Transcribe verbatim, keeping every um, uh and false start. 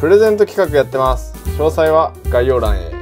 プレゼント企画やってます。詳細は概要欄へ。